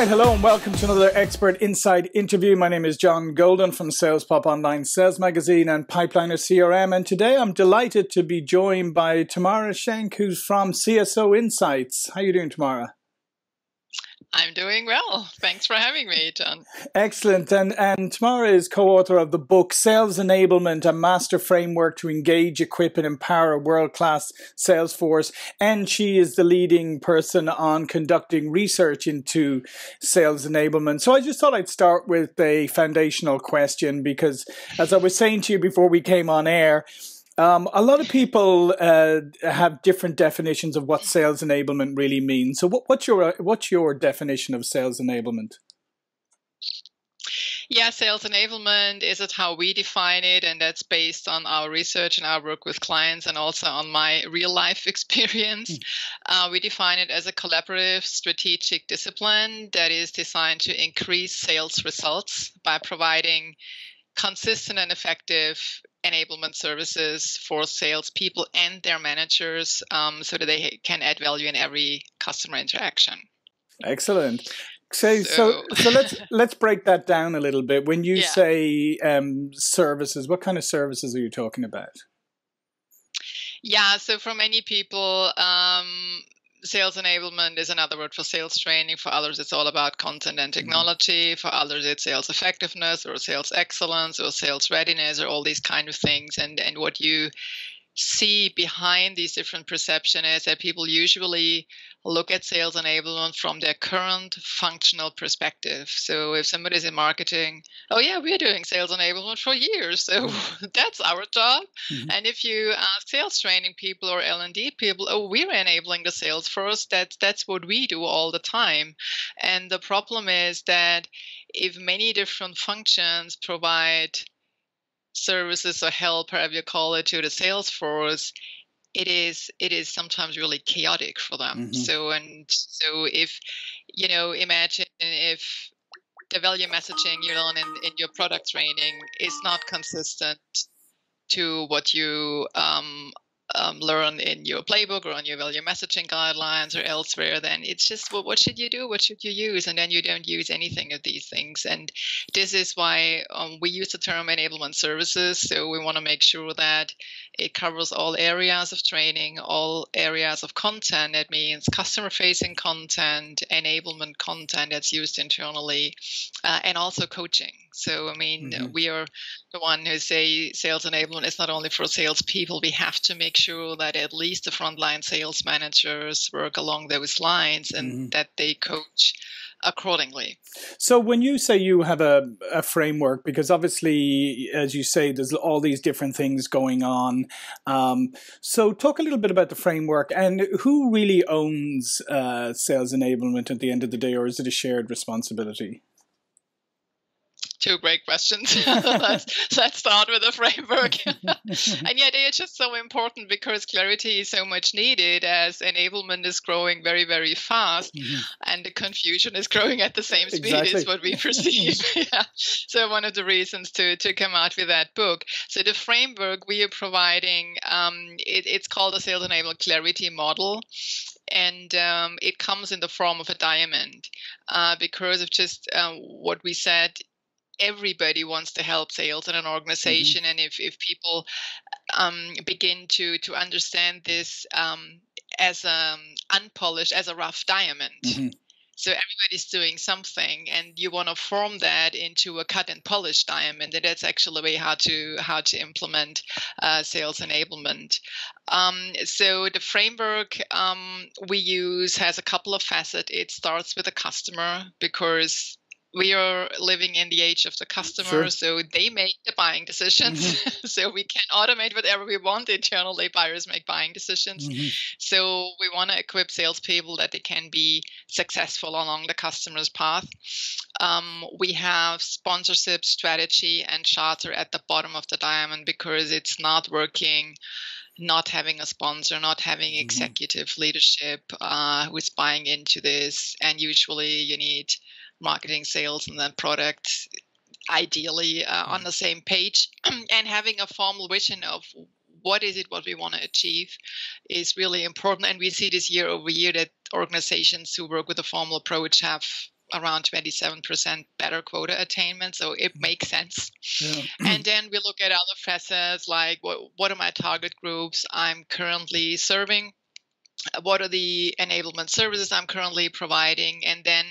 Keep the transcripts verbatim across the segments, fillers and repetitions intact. right, hello and welcome to another Expert Insight interview. My name is John Golden from SalesPop Online Sales Magazine and Pipeliner C R M, and today I'm delighted to be joined by Tamara Schenk, who's from C S O Insights. How are you doing, Tamara? I'm doing well. Thanks for having me, John. Excellent. And, and Tamara is co-author of the book, Sales Enablement, A Master Framework to Engage, Equip, and Empower a World-Class Sales Force. And she is the leading person on conducting research into sales enablement. So I just thought I'd start with a foundational question, because as I was saying to you before we came on air, Um, a lot of people uh, have different definitions of what sales enablement really means. So what, what's your what's your definition of sales enablement? Yeah, sales enablement is it how we define it, and that's based on our research and our work with clients and also on my real life experience. Mm. Uh, we define it as a collaborative strategic discipline that is designed to increase sales results by providing consistent and effective enablement services for salespeople and their managers um, so that they can add value in every customer interaction. Excellent. So, so, so, so let's let's break that down a little bit. When you yeah. say um, services, what kind of services are you talking about? Yeah, so for many people, um, sales enablement is another word for sales training. For others, it's all about content and technology. Mm-hmm. For others, it's sales effectiveness or sales excellence or sales readiness or all these kind of things. And, and what you see behind these different perceptions is that people usually look at sales enablement from their current functional perspective. So if somebody's in marketing, oh yeah, we're doing sales enablement for years, so that's our job. Mm-hmm. And if you ask sales training people or L and D people, oh, we're enabling the sales force, that's, that's what we do all the time. And the problem is that if many different functions provide services or help, however you call it, to the sales force, it is it is sometimes really chaotic for them. Mm-hmm. So and so if you know, imagine if the value messaging you learn in, in your product training is not consistent to what you um, um, learn in your playbook or on your value messaging guidelines or elsewhere, then it's just well, what should you do? What should you use? And then you don't use anything of these things. And this is why um, we use the term enablement services. So we want to make sure that it covers all areas of training, all areas of content. That means customer-facing content, enablement content that's used internally, uh, and also coaching. So, I mean, mm-hmm. we are the one who say sales enablement is not only for salespeople. We have to make sure that at least the frontline sales managers work along those lines and mm-hmm. that they coach accordingly. So when you say you have a, a framework, because obviously, as you say, there's all these different things going on. Um, so talk a little bit about the framework and who really owns uh, sales enablement at the end of the day, or is it a shared responsibility? Two great questions. let's, let's start with the framework. And yeah, they are just so important because clarity is so much needed as enablement is growing very, very fast mm-hmm. and the confusion is growing at the same speed exactly. is what we perceive. yeah. So one of the reasons to, to come out with that book. So the framework we are providing, um, it, it's called the Sales Enablement Clarity Model. And um, it comes in the form of a diamond uh, because of just uh, what we said. Everybody wants to help sales in an organization. Mm-hmm. And if, if people um, begin to, to understand this um, as um, unpolished, as a rough diamond, mm-hmm. so everybody's doing something and you want to form that into a cut and polish diamond, and that's actually a way how to, how to implement uh, sales enablement. Um, so the framework um, we use has a couple of facets. It starts with the customer because we are living in the age of the customer, sure. so they make the buying decisions. Mm-hmm. So we can automate whatever we want internally. Buyers make buying decisions. Mm-hmm. So we want to equip salespeople that they can be successful along the customer's path. Um, we have sponsorship, strategy, and charter at the bottom of the diamond because it's not working. Not having a sponsor, not having executive mm-hmm. leadership uh, who is buying into this, and usually you need marketing, sales, and then product, ideally uh, mm-hmm. on the same page, and having a formal vision of what is it what we want to achieve is really important. And we see this year over year that organizations who work with a formal approach have around twenty-seven percent better quota attainment. So it makes sense. Yeah. And then we look at other facets like what, what are my target groups I'm currently serving? What are the enablement services I'm currently providing? And then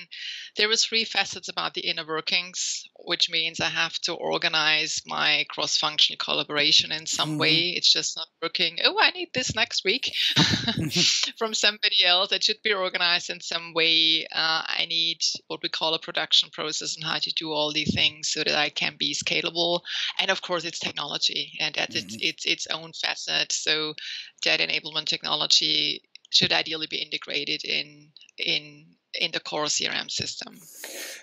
there is three facets about the inner workings, which means I have to organize my cross-functional collaboration in some mm-hmm. way. It's just not working. Oh, I need this next week from somebody else. It should be organized in some way. Uh, I need what we call a production process and how to do all these things so that I can be scalable. And of course, it's technology, and that's mm-hmm. its, its its own facet. So that enablement technology should ideally be integrated in in in the core C R M system.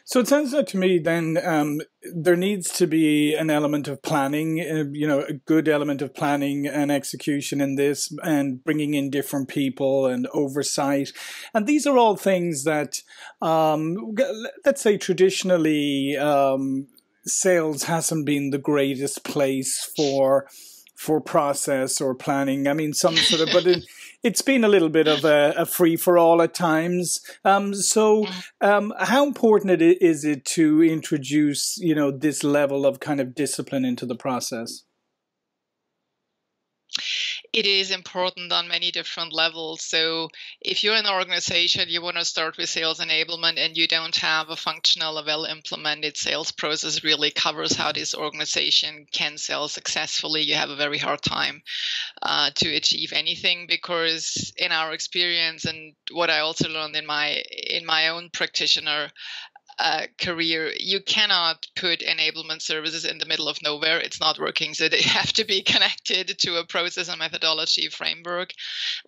So it sounds like to me then um, there needs to be an element of planning, uh, you know, a good element of planning and execution in this, and bringing in different people and oversight. And these are all things that, um, let's say, traditionally um, sales hasn't been the greatest place for for process or planning. I mean, some sort of, but it, it's been a little bit of a, a free-for-all at times. Um, so um, how important it is it to introduce, you know, this level of kind of discipline into the process? It is important on many different levels. So if you're an organization, you want to start with sales enablement and you don't have a functional or well-implemented sales process really covers how this organization can sell successfully, you have a very hard time uh, to achieve anything, because in our experience and what I also learned in my in my own practitioner Uh, career, you cannot put enablement services in the middle of nowhere. It's not working. So they have to be connected to a process and methodology framework,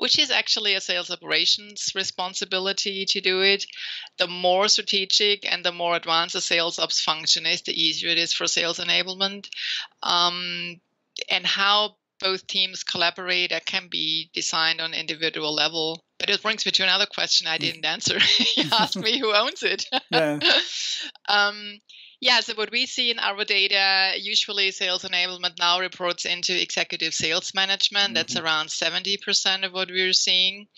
which is actually a sales operations responsibility to do it. The more strategic and the more advanced a sales ops function is, the easier it is for sales enablement. Um, and how both teams collaborate, that can be designed on individual level. But it brings me to another question I didn't answer. You asked me who owns it. Yeah. um, yeah, so what we see in our data, usually sales enablement now reports into executive sales management. Mm-hmm. That's around seventy percent of what we're seeing.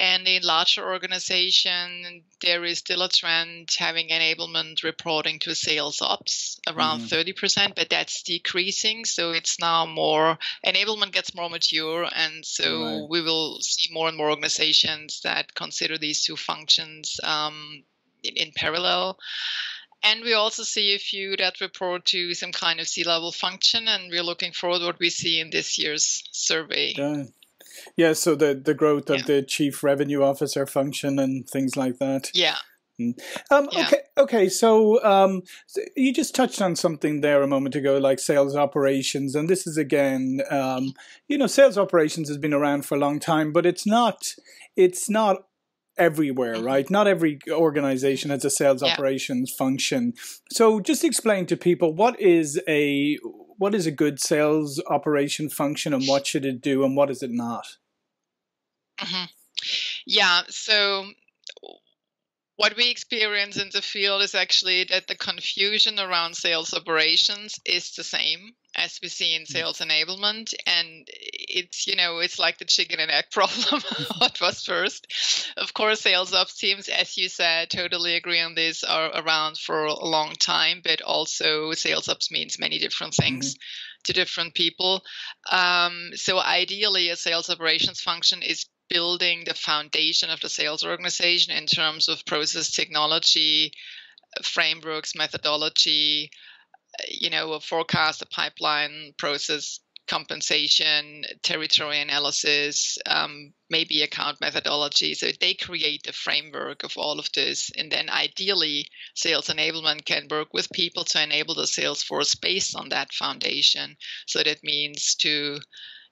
And in larger organizations, there is still a trend having enablement reporting to sales ops, around mm-hmm. thirty percent, but that's decreasing. So it's now more, enablement gets more mature. And so right. we will see more and more organizations that consider these two functions um, in, in parallel. And we also see a few that report to some kind of C-level function, and we're looking forward to what we see in this year's survey. Yeah, yeah so the, the growth of yeah. the chief revenue officer function and things like that. Yeah. Um, yeah. Okay. Okay. So um, you just touched on something there a moment ago, like sales operations, and this is again, um, you know, sales operations has been around for a long time, but it's not, it's not everywhere, right? Not every organization has a sales yeah. operations function. So just explain to people what is a what is a good sales operation function, and what should it do, and what is it not? Mm-hmm. Yeah. So. What we experience in the field is actually that the confusion around sales operations is the same as we see in sales enablement, and it's, you know, it's like the chicken and egg problem. What was first? Of course, sales ops teams, as you said, totally agree on this, are around for a long time, but also sales ops means many different things mm-hmm. to different people. Um, so ideally, a sales operations function is building the foundation of the sales organization in terms of process technology, frameworks, methodology, you know, a forecast, a pipeline, process compensation, territory analysis, um, maybe account methodology. So they create the framework of all of this. And then ideally, sales enablement can work with people to enable the sales force based on that foundation. So that means to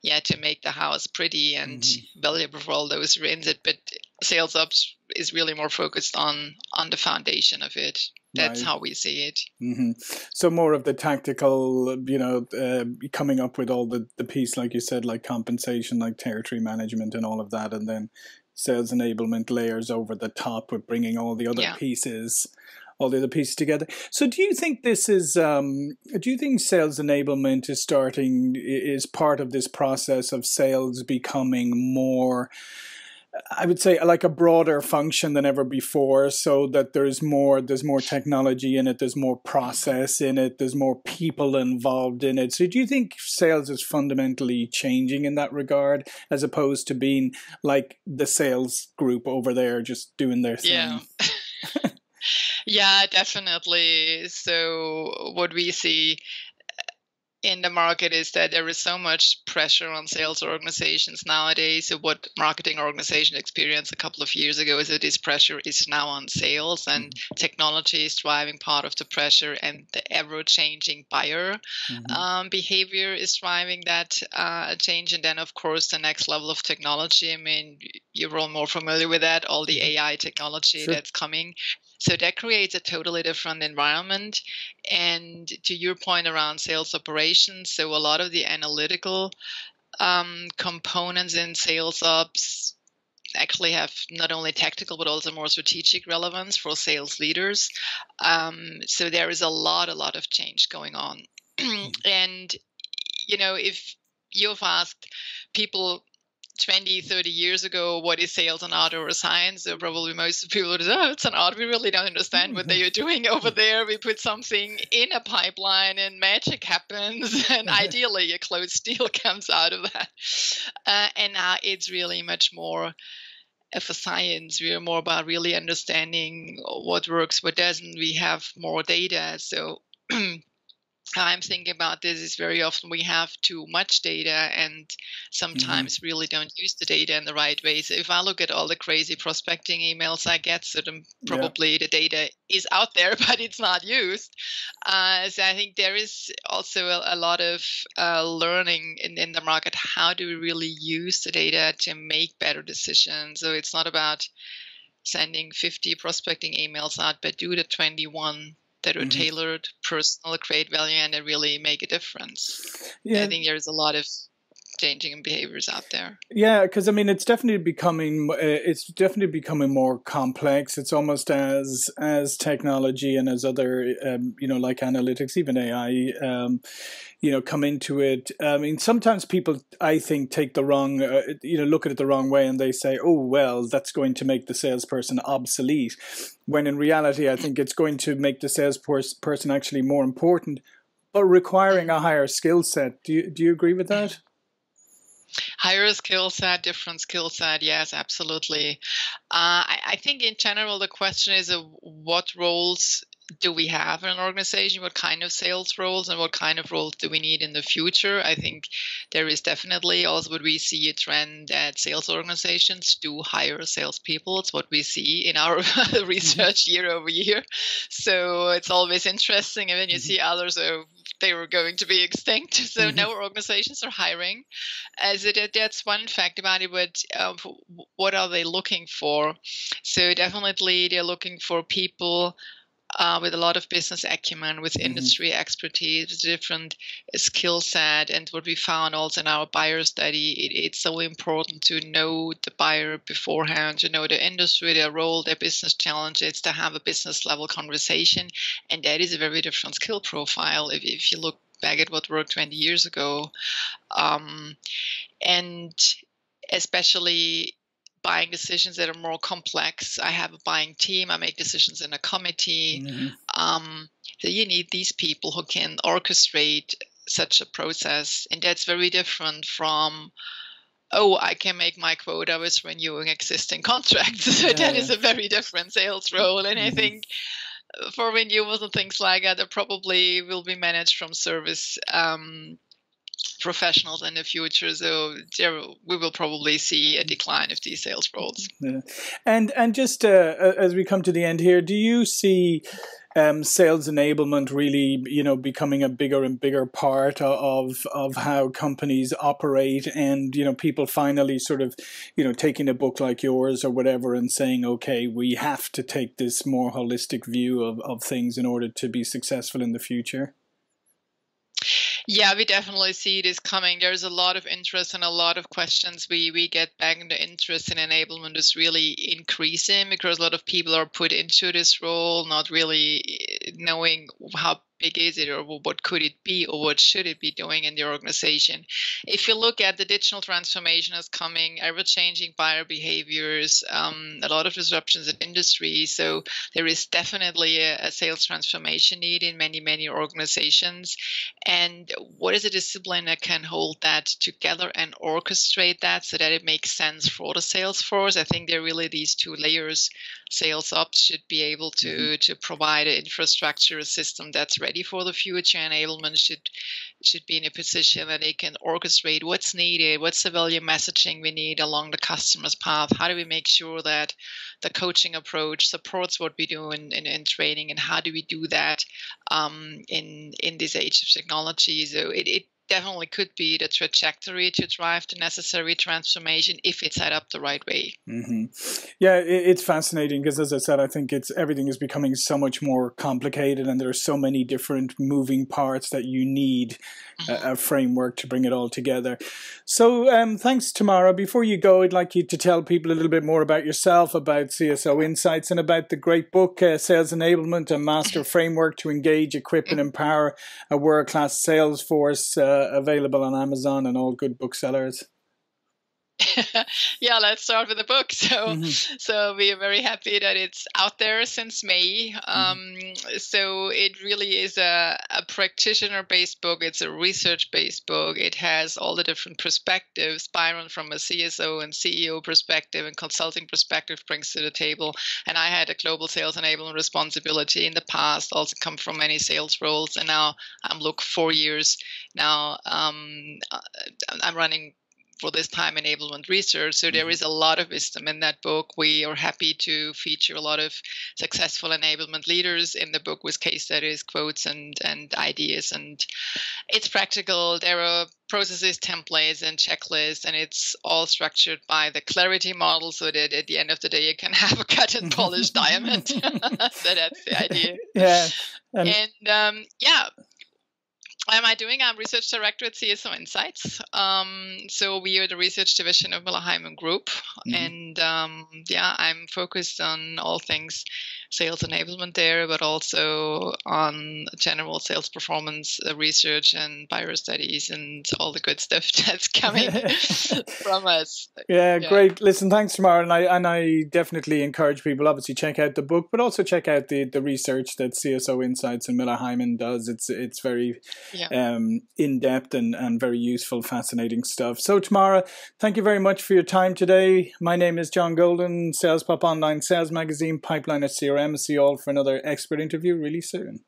Yeah, to make the house pretty and mm-hmm. valuable for all those who are in it. But sales ops is really more focused on on the foundation of it. That's right. How we see it. Mm-hmm. So more of the tactical, you know, uh, coming up with all the, the piece, like you said, like compensation, like territory management and all of that. And then sales enablement layers over the top with bringing all the other yeah. pieces all the other pieces together. So do you think this is, um, do you think sales enablement is starting, is part of this process of sales becoming more I would say like a broader function than ever before, so that there's more, there's more technology in it, there's more process in it, there's more people involved in it. So do you think sales is fundamentally changing in that regard, as opposed to being like the sales group over there just doing their thing? Yeah. Yeah, definitely. So what we see in the market is that there is so much pressure on sales organizations nowadays. So what marketing organization experienced a couple of years ago is that this pressure is now on sales, and technology is driving part of the pressure, and the ever-changing buyer mm-hmm. um, behavior is driving that uh, change. And then, of course, the next level of technology. I mean, you're all more familiar with that, all the A I technology sure. that's coming. So that creates a totally different environment. And to your point around sales operations, so a lot of the analytical um, components in sales ops actually have not only tactical but also more strategic relevance for sales leaders. Um, so there is a lot, a lot of change going on. And, you know, if you've asked people twenty, thirty years ago, what is sales an art or a science? So probably most people would say, oh, it's an art. We really don't understand what they are doing over there. We put something in a pipeline and magic happens. And ideally, a closed deal comes out of that. Uh, and now it's really much more of a science. We are more about really understanding what works, what doesn't. We have more data. So I'm thinking about this is very often we have too much data and sometimes mm-hmm. really don't use the data in the right way. So if I look at all the crazy prospecting emails I get, so then probably yeah. the data is out there, but it's not used. Uh, so I think there is also a, a lot of uh, learning in, in the market. How do we really use the data to make better decisions? So it's not about sending fifty prospecting emails out, but do the twenty-one that are mm-hmm. tailored, personal, create value, and that really make a difference. Yeah. I think there's a lot of changing behaviors out there. Yeah, because I mean, it's definitely becoming uh, it's definitely becoming more complex. It's almost as as technology and as other um, you know, like analytics, even A I, um, you know, come into it. I mean, sometimes people, I think, take the wrong uh, you know, look at it the wrong way, and they say, oh well, that's going to make the salesperson obsolete. When in reality, I think it's going to make the salesperson actually more important, but requiring a higher skill set. Do you do you agree with that? Higher skill set, different skill set. Yes, absolutely. Uh, I, I think in general, the question is uh, what roles do we have in an organization? What kind of sales roles and what kind of roles do we need in the future? I think there is definitely also what we see a trend that sales organizations do hire salespeople. It's what we see in our research year over year. So it's always interesting. And then you see others, oh, they were going to be extinct. So mm-hmm. no organizations are hiring. As it, that's one fact about it, but uh, what are they looking for? So definitely they're looking for people Uh, with a lot of business acumen, with industry mm-hmm. expertise, with different skill set. And what we found also in our buyer study, it, it's so important to know the buyer beforehand, to know the industry, their role, their business challenges, to have a business level conversation. And that is a very different skill profile if, if you look back at what worked twenty years ago. Um, and especially buying decisions that are more complex. I have a buying team. I make decisions in a committee. Mm-hmm. Um, so you need these people who can orchestrate such a process. And that's very different from, oh, I can make my quota with renewing existing contracts. Yeah. That is a very different sales role. And mm-hmm. I think for renewals and things like that, that probably will be managed from service um professionals in the future, so there, we will probably see a decline of these sales roles. Yeah. And and just uh, as we come to the end here, do you see um, sales enablement really, you know, becoming a bigger and bigger part of of how companies operate, and you know, people finally sort of, you know, taking a book like yours or whatever and saying, okay, we have to take this more holistic view of of things in order to be successful in the future? Yeah, we definitely see this coming. There's a lot of interest and a lot of questions we, we get back, and the interest in enablement is really increasing because a lot of people are put into this role, not really knowing how big is it, or what could it be, or what should it be doing in the organization. If you look at the digital transformation is coming, ever-changing buyer behaviors, um, a lot of disruptions in industry. So there is definitely a, a sales transformation need in many, many organizations. And what is a discipline that can hold that together and orchestrate that so that it makes sense for the sales force? I think there are really these two layers. Sales ops should be able to, mm-hmm. to provide an infrastructure, a system that's ready for the future. Enablement should should be in a position that they can orchestrate what's needed, what's the value messaging we need along the customer's path, how do we make sure that the coaching approach supports what we do in, in, in training, and how do we do that um, in, in this age of technology. So it, it definitely could be the trajectory to drive the necessary transformation if it's set up the right way. Mm-hmm. Yeah, it, it's fascinating because, as I said, I think it's everything is becoming so much more complicated, and there are so many different moving parts that you need mm-hmm. a, a framework to bring it all together. So um, thanks, Tamara. Before you go, I'd like you to tell people a little bit more about yourself, about C S O Insights, and about the great book, uh, Sales Enablement, A Master Framework to Engage, Equip, and Empower a World-Class Sales Force, uh, available on Amazon and all good booksellers. Yeah, let's start with the book. So, mm-hmm. so we are very happy that it's out there since May. Um, mm-hmm. So it really is a, a practitioner-based book. It's a research-based book. It has all the different perspectives Byron from a C S O and C E O perspective and consulting perspective brings to the table. And I had a global sales enablement responsibility in the past, also come from many sales roles. And now I'm look four years now. Um, I'm running for this time enablement research. So there is a lot of wisdom in that book. We are happy to feature a lot of successful enablement leaders in the book with case studies, quotes, and, and ideas. And it's practical. There are processes, templates, and checklists, and it's all structured by the Clarity model so that at the end of the day you can have a cut and polished diamond. So that's the idea. Yeah. Um, and um, yeah. What am I doing? I'm research director at C S O Insights. Um, so we are the research division of Miller-Heiman Group. Mm-hmm. And um, yeah, I'm focused on all things sales enablement there, but also on general sales performance uh, research and buyer studies and all the good stuff that's coming from us. Yeah, yeah, great. Listen, thanks, Tamara. And I, and I definitely encourage people, obviously, check out the book, but also check out the, the research that C S O Insights and Miller-Heiman does. It's, it's very... Yeah. Um, in-depth and, and very useful, fascinating stuff. So, Tamara, thank you very much for your time today. My name is John Golden, SalesPop Online Sales Magazine, Pipeliner C R M. See you all for another expert interview really soon.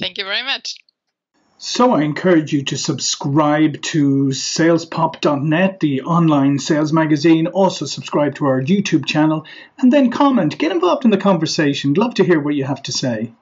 Thank you very much. So I encourage you to subscribe to salespop dot net, the online sales magazine. Also subscribe to our YouTube channel and then comment. Get involved in the conversation. Love to hear what you have to say.